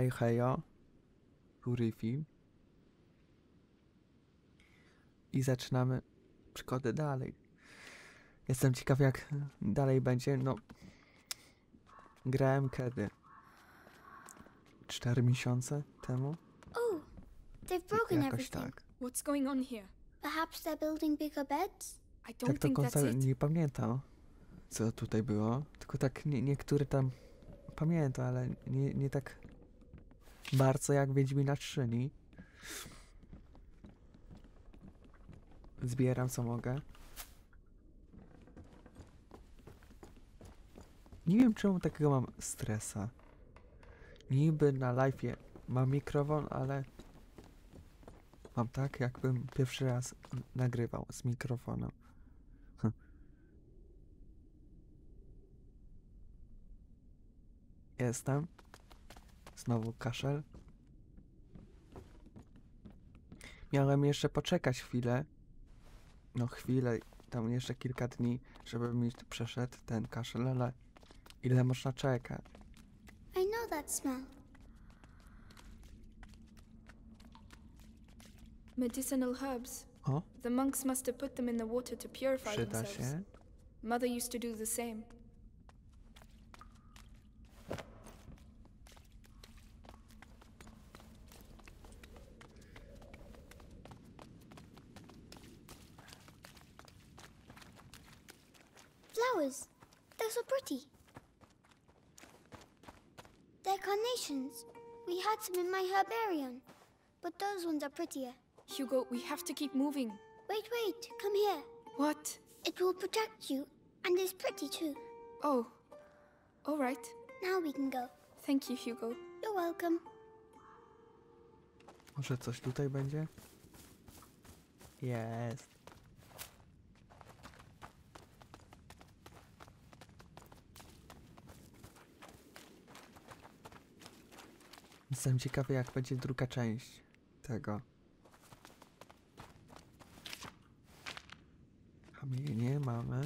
hej heja, Huryfi. I zaczynamy przygodę dalej. Jestem ciekaw, jak dalej będzie. No, grałem kiedy? 4 miesiące temu? Oh, they've broken everything. What's going on here? Perhaps they're building bigger beds? I don't think that's it. Nie pamiętam, co tutaj było. Tylko tak niektóre tam pamiętam, ale nie tak bardzo jak Wiedźmina 3. Zbieram co mogę. Nie wiem, czemu takiego mam stresa. Niby na live'ie mam mikrofon, ale mam tak, jakbym pierwszy raz nagrywał z mikrofonem. Jestem. Znowu kaszel. Miałem jeszcze poczekać chwilę. No chwilę, tam jeszcze kilka dni, żeby mi przeszedł ten kaszel, ale ile można czekać? I know that smell. Medicinal herbs. O? The monks must have put them in the water to purify themselves. Przyda się. Mother used to do the same. Flowers. They're so pretty. They're carnations. We had some in my herbarium, but those ones are prettier. Hugo, we have to keep moving. Wait, wait, come here. What? It will protect you, and it's pretty too. Oh, all right. Now we can go. Thank you, Hugo. You're welcome. Może coś tutaj będzie? Yes. Jestem ciekawy, jak będzie druga część tego. A my nie mamy.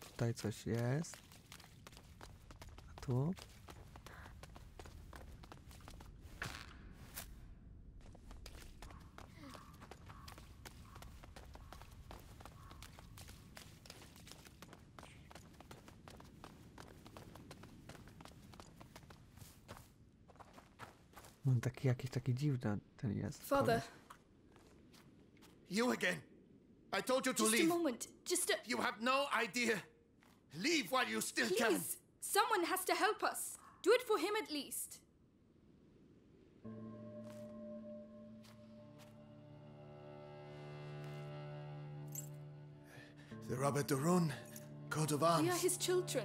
Tutaj coś jest. A tu? Mam taki jakiś taki dziwny ten jest. Father. You again. I told you to leave. Just a moment. Just a... You have no idea. Leave while you still can. Please. Someone has to help us. Do it for him at least. The Robert de Rune coat of arms. We are his children.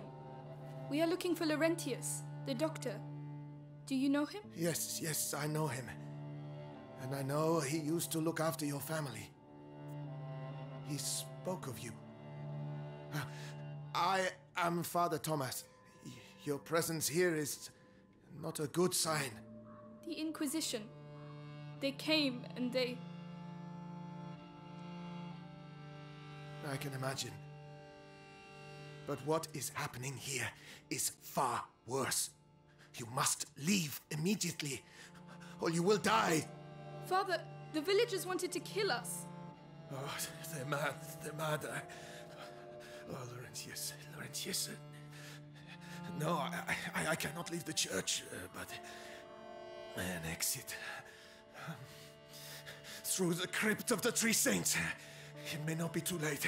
We are looking for Laurentius, the doctor. Do you know him? Yes, yes, I know him. And I know he used to look after your family. He spoke of you. I am Father Thomas. Your presence here is not a good sign. The Inquisition. They came and they... I can imagine. But what is happening here is far worse. You must leave immediately, or you will die. Father, the villagers wanted to kill us. Oh, they're mad. They're mad. Oh, Laurentius, Laurentius. No, I cannot leave the church, but an exit. Through the crypt of the Three Saints. It may not be too late.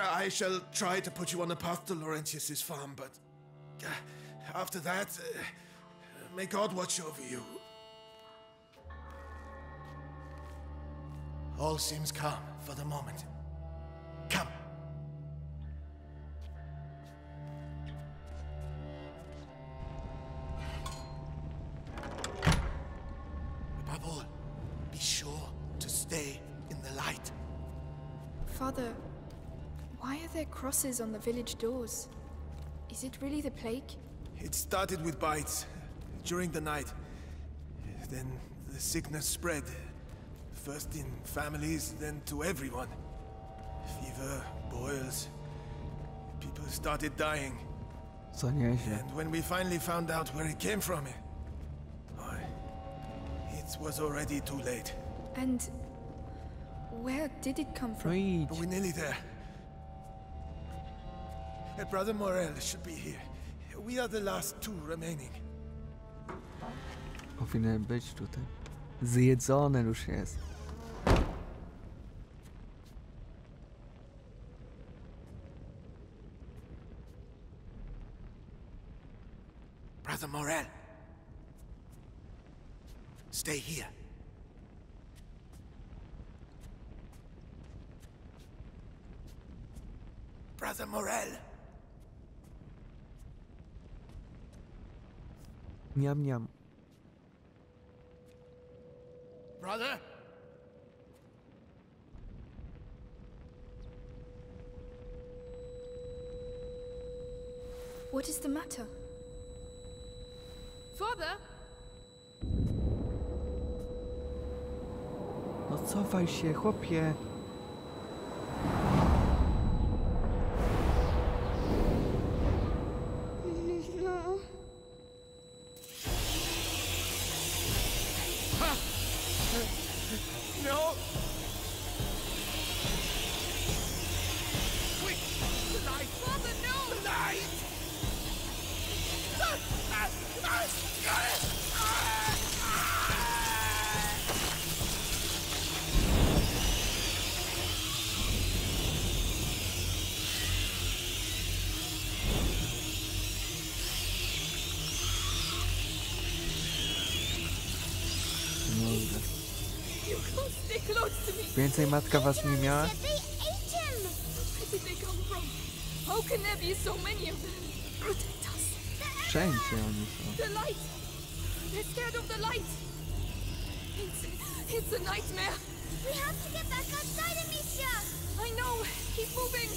I shall try to put you on the path to Laurentius's farm, but... after that, may God watch over you. All seems calm for the moment. Come. Above all, be sure to stay in the light. Father, why are there crosses on the village doors? Is it really the plague? It started with bites during the night. Then the sickness spread. First in families, then to everyone. Fever, boils. People started dying. co nieźle. And when we finally found out where it came from, it was already too late. And where did it come from? Right. We're nearly there. Brother Morel should be here. We are the last two remaining. Powinien być tutaj. Zjedzony już jest. Brother Morel. Stay here. Brother Morel. Niam, niam. Brother? What is the matter? Father? No cofaj się, chłopie. Więcej matka was nie miała? Wszędzie oni są. It's a nightmare. We have to get back outside, Amicia. I know. He's moving.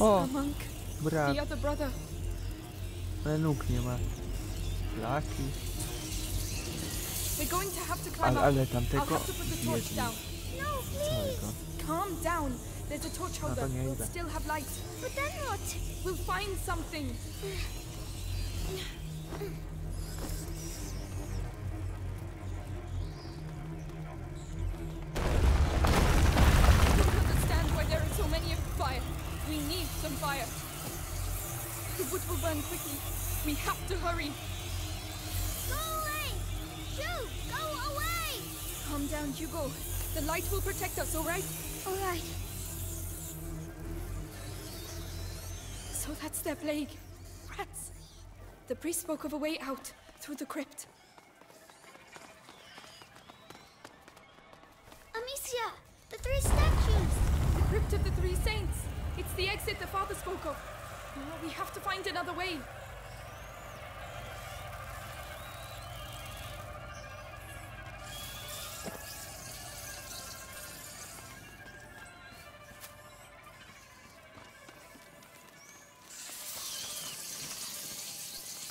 O, brat. The other brother. Ale nóg nie ma. Blaki. We're going to have to climb up. Ale tamtego I'll have to put the torch down. No, please. Calm down. There's a torch holder. We'll still have light. But then what? We'll find something. I don't understand why there are so many of fire. We need some fire. The wood will burn quickly. We have to hurry. Calm down, Hugo. The light will protect us, all right? All right. So that's their plague. Rats. The priest spoke of a way out through the crypt. Amicia! The three statues! The crypt of the Three Saints. It's the exit the father spoke of. Oh, we have to find another way.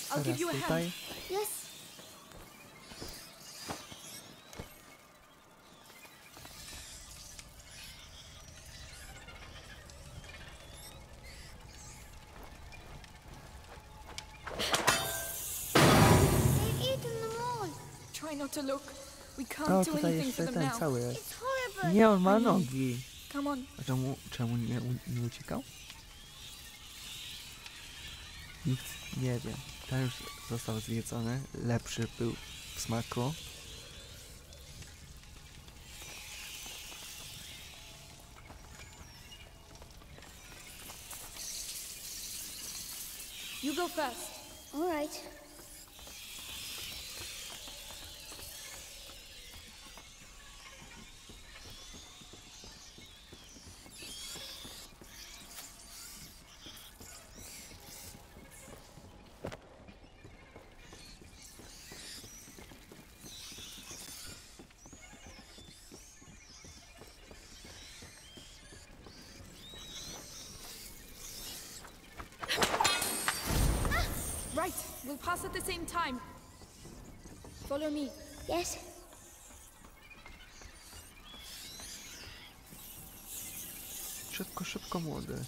I'll give you a hand. Yes. They've eaten them all. Try not to look. We can't do anything for them now. It's horrible. Nie, on ma nogi. Come on. Czemu nie uciekał? Nic nie wiem. Ten już został zjedzony, lepszy był w smaku. You go first. All right. We'll pass at the same time. Follow me. Yes. Szybko, szybko, młody.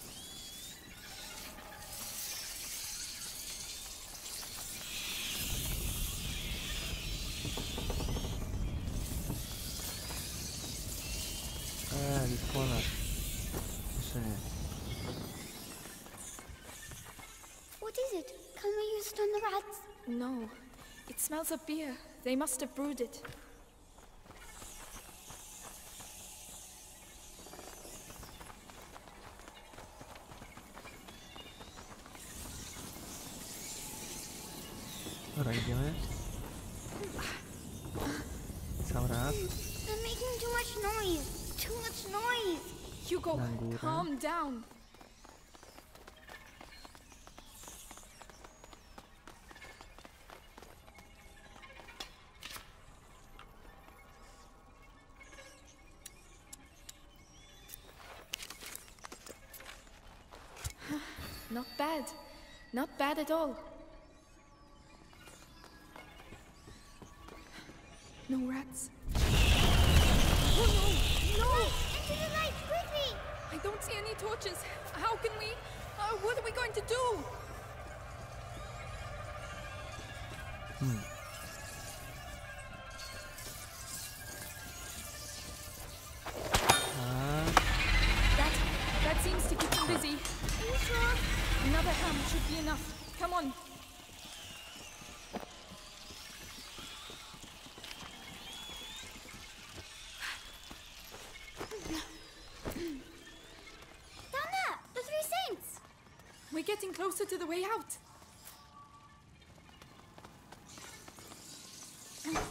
Polak. Jeszcze nie. What is it? Can we use stone rats? No. It smells of beer. They must have brewed it. Dobra, idziemy. Sam raz. I'm making too much noise. Too much noise. Hugo, calm down. Not bad. Not bad at all. No rats. Oh no! No! Into the light, quickly! I don't see any torches. How can we? What are we going to do? That seems to keep them busy. Another ham should be enough. Come on. Getting closer to the way out.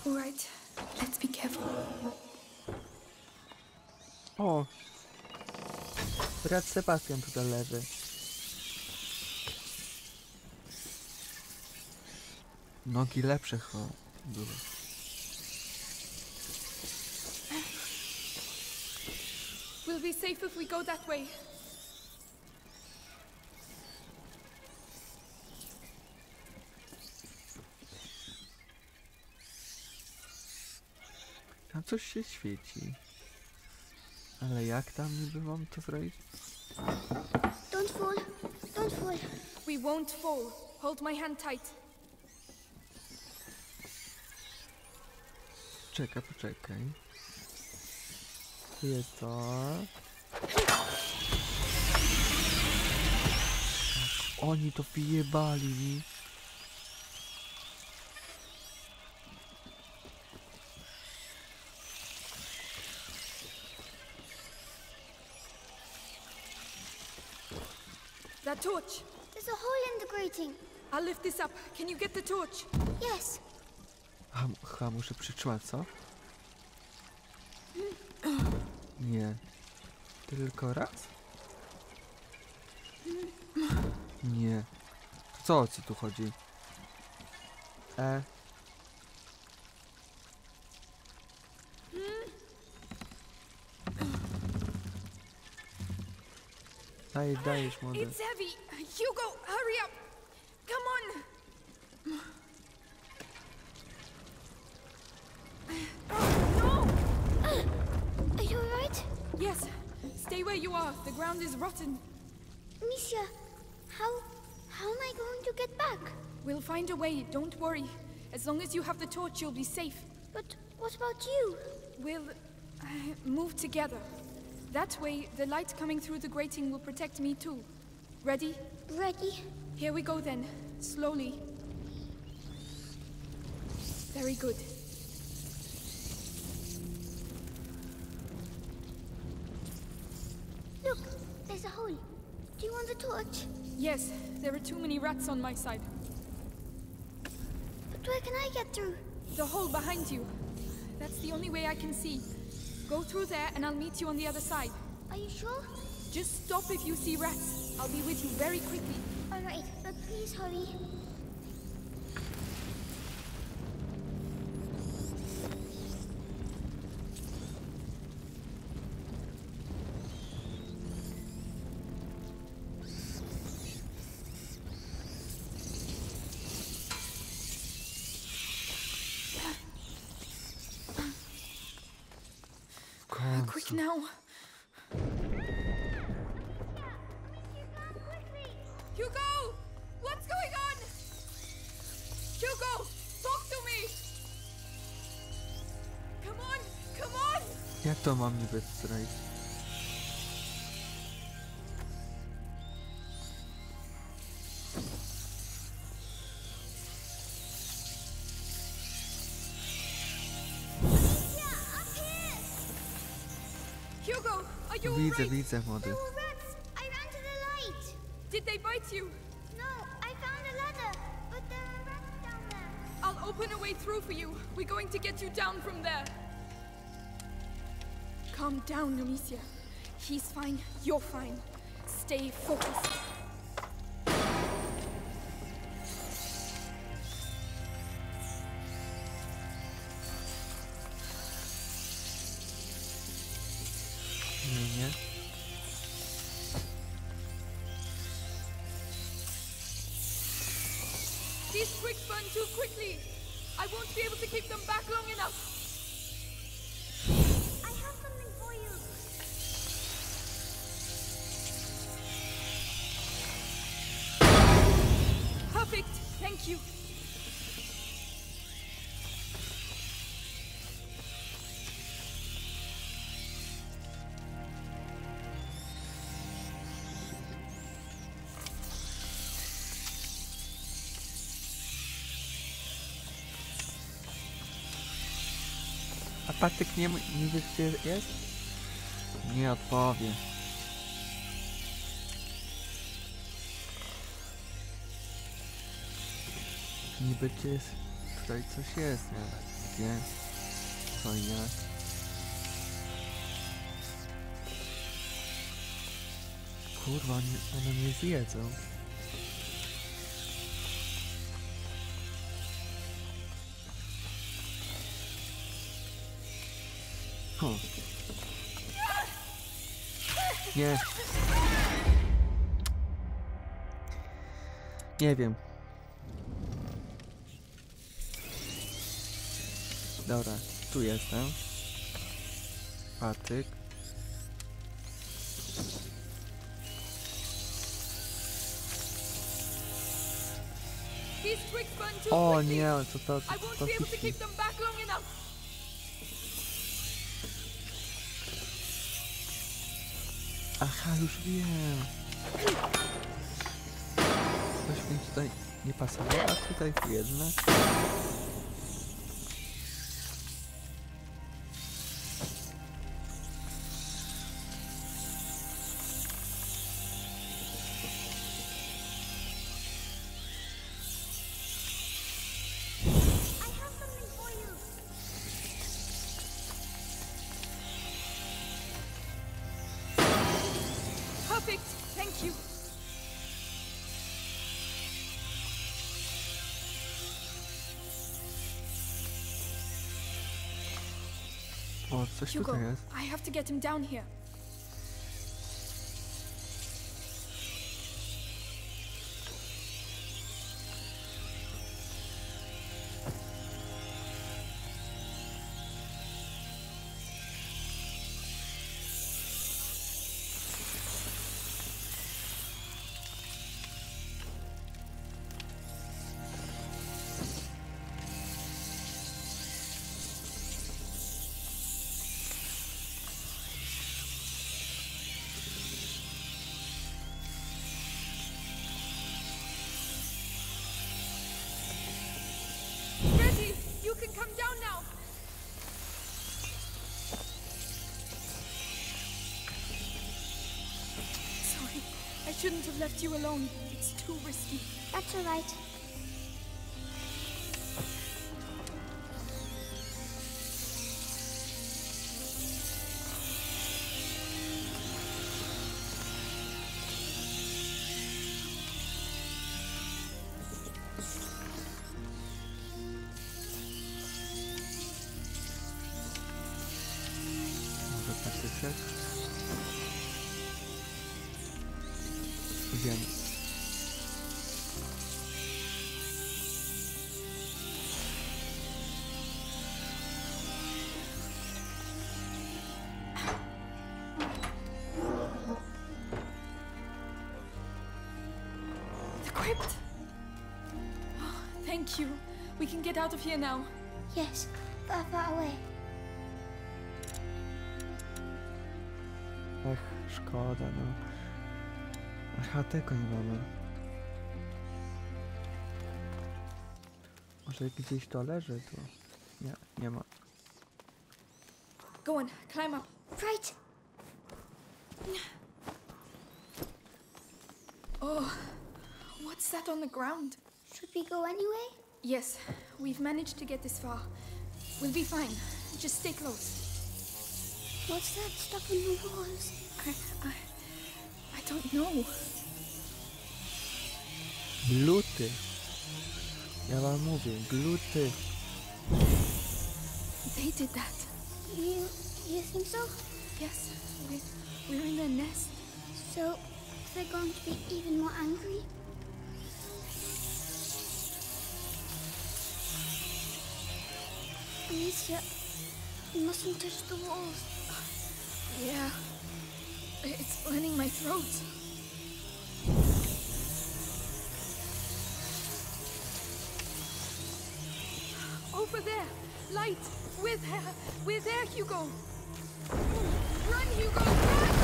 All right, let's be careful. O, brat Sebastian tutaj leży. Nogi lepsze chyba były. We'll be safe if we go that way. Tam coś się świeci. Ale jak tam niby mam to zrobić? Don't fall. Don't fall. We won't fall. Hold my hand tight. Czekaj, poczekaj. Tu jest to. Oni to wyjebali. That torch! There's a hole in the grating. I'll lift this up. Can you get the torch? Yes. Chyba muszę przytrzymać, co? Nie. Tylko raz? Nie. Co ci tu chodzi? Dajesz młody. It's heavy. Hugo, hurry up. Come on. No. Are you all right? Yes. Stay where you are. The ground is rotten. Misha, how am I going to get back? We'll find a way. Don't worry. As long as you have the torch, you'll be safe. But what about you? We'll move together. That way, the light coming through the grating will protect me too. Ready? Ready. Here we go then. Slowly. Very good. Look, there's a hole. Do you want the torch? Yes, there are too many rats on my side. But where can I get through? The hole behind you. That's the only way I can see. Go through there and I'll meet you on the other side. Are you sure? Just stop if you see rats. I'll be with you very quickly. All right, but please hurry. Quick now. Hugo! What's going on? Hugo! Talk to me! Come on! Come on! Jak to mam niby strajk? Hugo, are you all right? Widzę, młody. I ran to the light. Did they bite you? No, I found a ladder, but there are rats down there. I'll open a way through for you. We're going to get you down from there. Calm down, Amicia. He's fine, you're fine. Stay focused. These twigs burn too quickly. I won't be able to keep them back long enough. Thank you. A Patryk nie wie, gdzie jest? Nie odpowie. Niby jest, tutaj coś jest, nie? Gdzie? Co nie? Kurwa, one mnie zjedzą. Huh. Nie. Nie wiem. Dobra, tu jestem. Patryk. O nie, co to pisze? Aha, już wiem. Coś mi tutaj nie pasowało, a tutaj jedna. Thank you. O, coś Hugo, tutaj jest. I have to get him down here. Come down now. Sorry, I shouldn't have left you alone. It's too risky. That's all right. Again. The crypt. Oh, thank you. We can get out of here now. Yes, but far away. Ach, szkoda, no. Aha, tego nie mamy. Może gdzieś to leży tu? Nie, nie ma. Go on, climb up. Right. Oh, what's that on the ground? Should we go anyway? Yes, we've managed to get this far. We'll be fine. Just stay close. What's that stuck in the walls? I don't know. Gluty. Ja wam mówię, gluty. They did that. You think so? Yes, we're in their nest. So they're going to be even more angry? Amicia, you mustn't touch the walls. Yeah, it's burning my throat. Over there, light, with her, we're there, Hugo. Run, Hugo, run!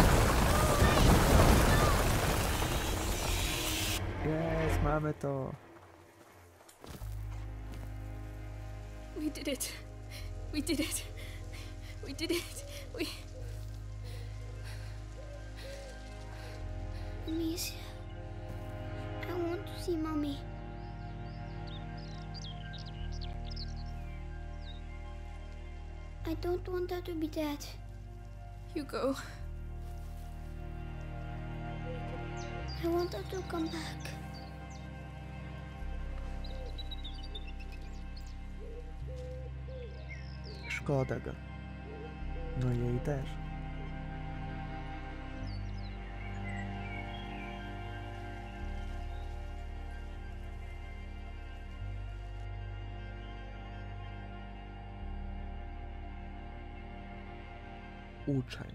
No! Yes, mamy to. We did it. We did it. We did it. We... Amicia, I want to see Mommy. I don't want her to be dead. Hugo. I want her to come back. Szkoda go. No jej też. Uczeń.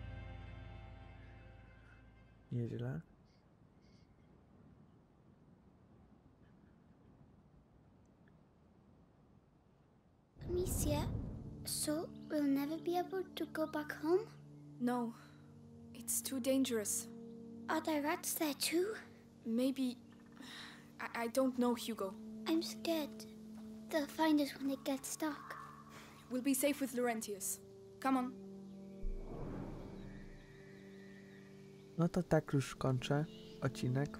Nieźle. Amicia, so we'll never be able to go back home? No, it's too dangerous. Are there rats there too? Maybe. I don't know, Hugo. I'm scared. They'll find us when it gets dark. We'll be safe with Laurentius. Come on. No to tak już kończę odcinek.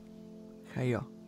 Hejo.